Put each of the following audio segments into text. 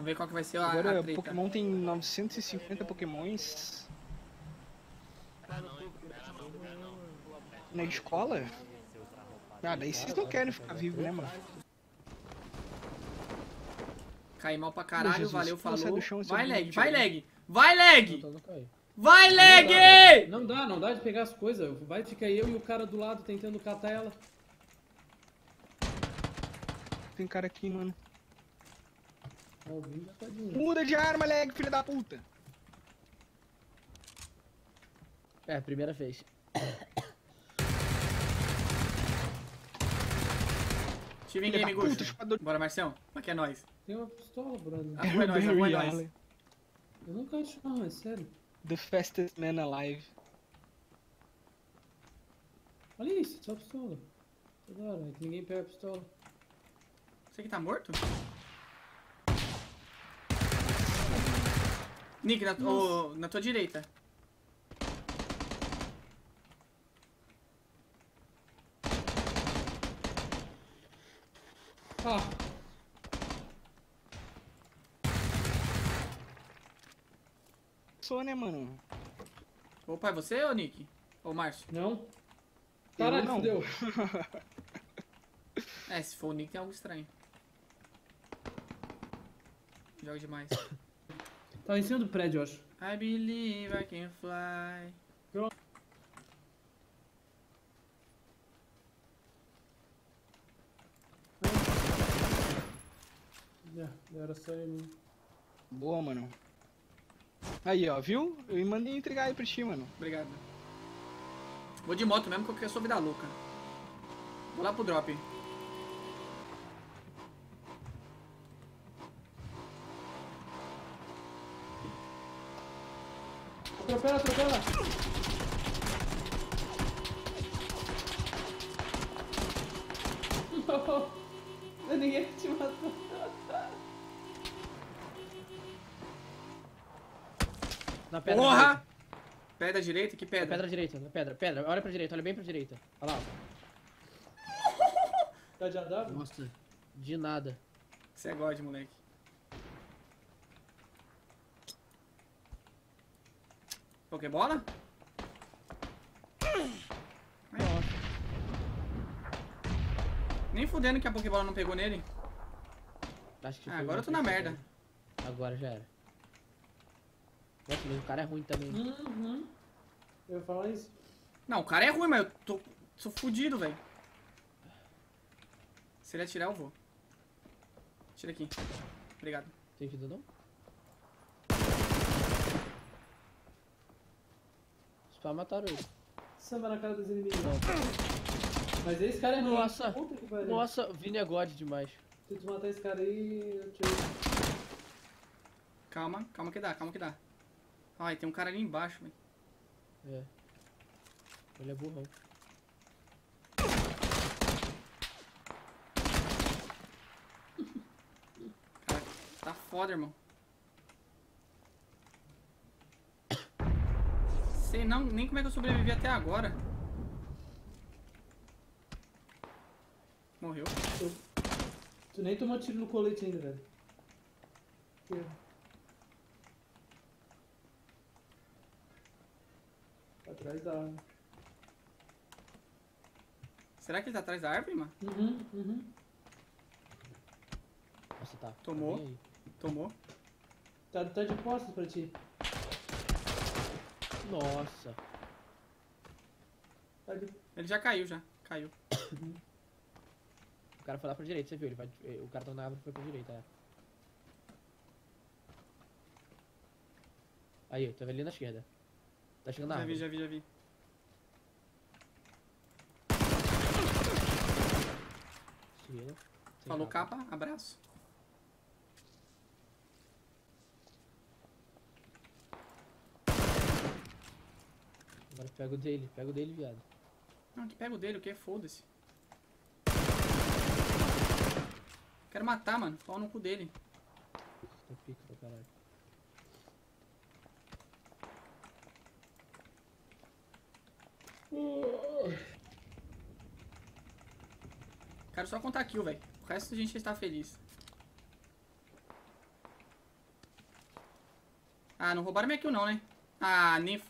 Vamos ver qual que vai ser a treta. Agora, Pokémon tem 950 Pokémons. Na escola? Ah, daí vocês não querem ficar vivos, né, mano? Caí mal pra caralho, Jesus, valeu, falou. Chão, vai, lag, vai, lag, vai, lag! Vai, lag! Não dá de pegar as coisas. Vai ficar eu e o cara do lado tentando catar ela. Tem cara aqui, mano. Muda de arma, lag, filho da puta! É, a primeira vez. Tive em game, Gusto. Bora, Marcião. Como é que é nóis? Tem uma pistola, brother. Ah, foi nóis, foi nóis. Eu nunca acho não, é sério. The fastest man alive. Olha isso, só pistola. Toda hora, ninguém pega a pistola. Você que tá morto? Nick, na tua direita. Ah. Sou, né, mano? Opa, é você ou Nick? Ou Márcio? Não. Caralho, não deu. É, se for o Nick tem algo estranho. Joga demais. Tá em cima do prédio, eu acho. I believe I can fly. Era só ele. Boa, mano. Aí, ó, viu? Eu mandei entregar aí pra ti, mano. Obrigado. Vou de moto mesmo porque eu sou vida louca. Vou lá pro drop. Atropela, atropela. Não, ninguém te matou. Na pedra. Porra! Direita. Pedra direita? Que pedra? Na pedra direita, na pedra, pedra. Olha pra direita, olha bem pra direita. Olha lá. Tá de AW? Nossa, de nada. Você é god, moleque. Pokébola? Nem fudendo que a Pokébola não pegou nele. Acho que agora eu tô na merda. Agora já era. O cara é ruim também. Uhum. Eu ia falar isso? Não, o cara é ruim, mas eu tô... sou fudido, velho. Se ele atirar, eu vou. Tira aqui. Obrigado. Tem vida, não? Os caras mataram ele. Samba na cara dos inimigos. Mas esse cara é ruim. Nossa, nossa, Vini é god demais. Se tu matar esse cara aí, eu tiro. Calma, calma que dá, calma que dá. Ai, tem um cara ali embaixo, velho. É. Ele é burrão. Cara, tá foda, irmão. Sei não, nem como é que eu sobrevivi até agora. Morreu. Tu nem tomou tiro no colete ainda, velho. É. Atrás da árvore. Será que ele tá atrás da árvore, mano? Uhum. Nossa, tá. Tomou. Tomou. Tá de costas pra ti. Nossa. Tá de... Ele já caiu, já. Caiu. Uhum. O cara foi lá pra direita, você viu? Ele vai... O cara tá na árvore e foi pra direita, é. Aí, tava ali na esquerda. Tá chegando na árvore. Já vi. Chega. Falou capa, abraço. Agora pega o dele, viado. Não, que pega o dele, o que? Foda-se. Quero matar, mano. Pau no cu dele. Tá pica pra caralho. Quero só contar kill, velho. O resto a gente está feliz. Ah, não roubaram minha kill não, né? Ah, nem...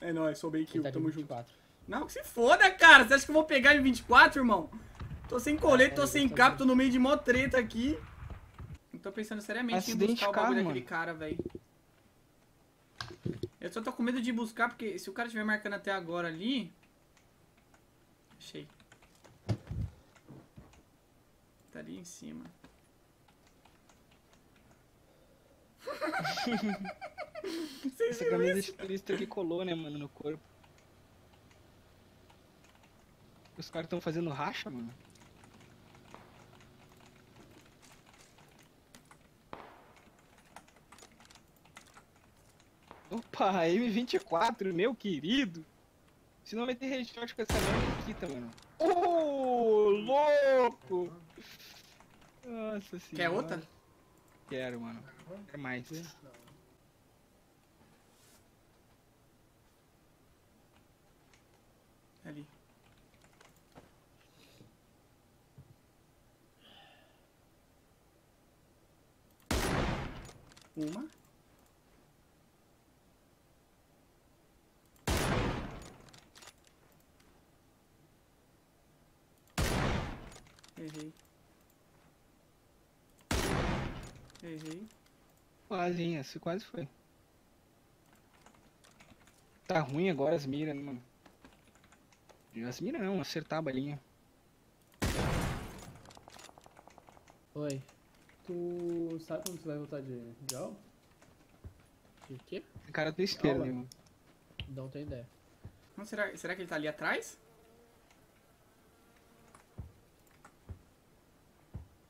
É nóis, soubei kill, tá tamo junto. Não, que se foda, cara. Você acha que eu vou pegar M24, irmão? Tô sem colete, tô sem capa, tô no meio de mó treta aqui. Não tô pensando seriamente em buscar o bagulho daquele cara, velho. Eu só tô com medo de buscar, porque se o cara estiver marcando até agora ali... Achei. Tá ali em cima. Essa camisa de turista que colou, né, mano, no corpo. Os caras estão fazendo racha, mano. Opa, M24, meu querido. Se não vai ter headshot com essa merda aqui, tá, mano? Ô, louco! Nossa senhora. Quer outra? Quero, mano. Quer mais. Ali. Uma. Errei. Errei. Quase, esse quase foi. Tá ruim agora as miras, mano. As miras não, acertar a balinha. Oi. Tu sabe quando tu vai voltar de aula? De quê? O cara tá esperando, mano. Não tenho ideia. Mas será que ele tá ali atrás?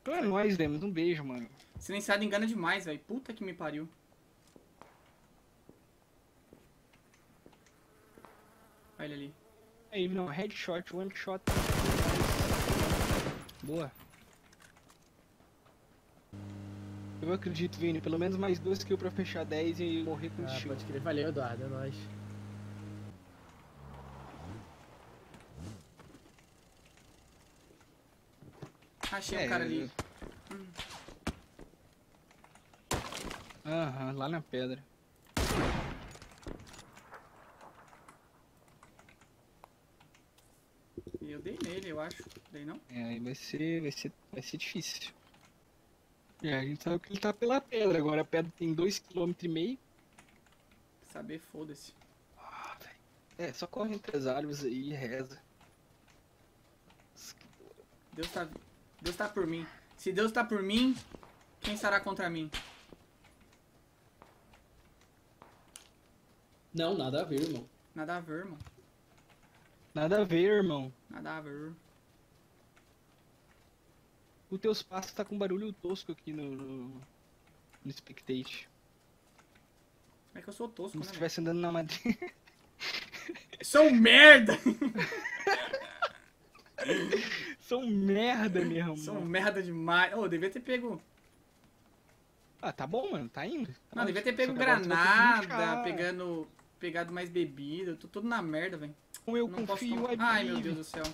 Então é nóis, Demos. Um beijo, mano. Silenciado engana demais, velho. Puta que me pariu. Olha ele ali. Aí, não. Headshot, one shot. Boa. Eu acredito, Vini. Pelo menos mais 2 kills pra fechar 10 e morrer com o tiro. Pode crer. Valeu, Eduardo. É nóis. Achei o cara ali. Aham, lá na pedra. Eu dei nele, eu acho. Dei não? É, aí vai ser difícil. É, a gente sabe que ele tá pela pedra agora. A pedra tem 2,5 km. Saber, foda-se. Ah, velho. É, só corre entre as árvores aí e reza. Deus tá por mim. Se Deus tá por mim, quem estará contra mim? Não, nada a ver, irmão. Nada a ver, irmão. Nada a ver, irmão. Nada a ver. O teus passos tá com barulho tosco aqui no spectate. É que eu sou tosco, né? Se estivesse andando na madeira. Sou merda! São merda mesmo. São merda demais. Ô, devia ter pego. Ah, tá bom, mano. Tá indo. Tá não, devia ter pego granada, pegado mais bebida. Eu tô todo na merda, velho. Eu não confio posso... Ai, meu Deus do céu.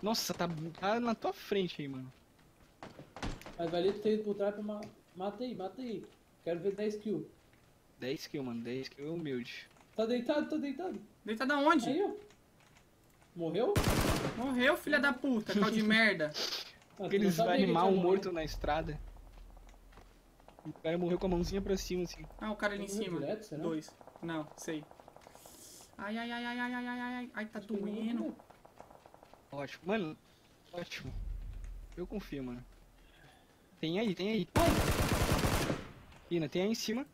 Nossa, tá na tua frente aí, mano. Mas valeu ter ido por trás pra mata aí. Quero ver 10 kills. 10 kills, mano. 10 kills é humilde. Tá deitado, Deitado aonde? Aí, ó. Morreu? Morreu, filha da puta, tal de merda. Aqueles animal morto na estrada. O cara morreu com a mãozinha pra cima, assim. Ah, o cara ali em cima. Direto, 2. Não, sei. Ai, tá doendo. Ótimo, mano. Ótimo. Eu confio, mano. Tem aí. Ina, tem aí em cima.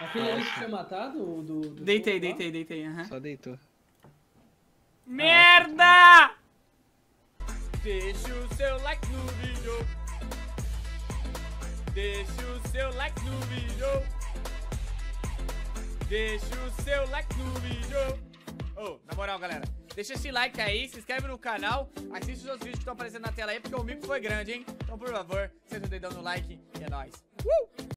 Aquele ali que foi matado? Deitei, aham. Só deitou. Merda! Deixa o seu like no vídeo. Deixa o seu like no vídeo. Deixa o seu like no vídeo. Ô, na moral, galera, deixa esse like aí, se inscreve no canal, assiste os outros vídeos que estão aparecendo na tela aí, porque o mico foi grande, hein? Então, por favor, senta o dedão no like e é nóis.